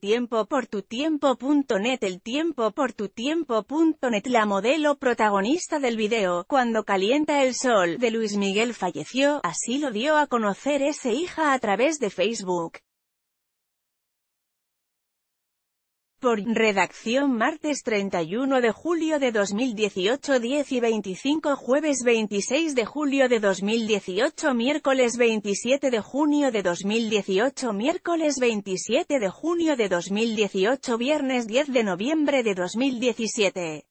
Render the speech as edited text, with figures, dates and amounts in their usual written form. tiempo por Tutiempo.net. El tiempo por Tutiempo.net. La modelo protagonista del video, Cuando calienta el sol, de Luis Miguel falleció, así lo dio a conocer ese hija a través de Facebook. Por redacción, martes 31 de julio de 2018, 10 y 25, jueves 26 de julio de 2018, miércoles 27 de junio de 2018, miércoles 27 de junio de 2018, viernes 10 de noviembre de 2017.